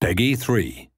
Peggy 3.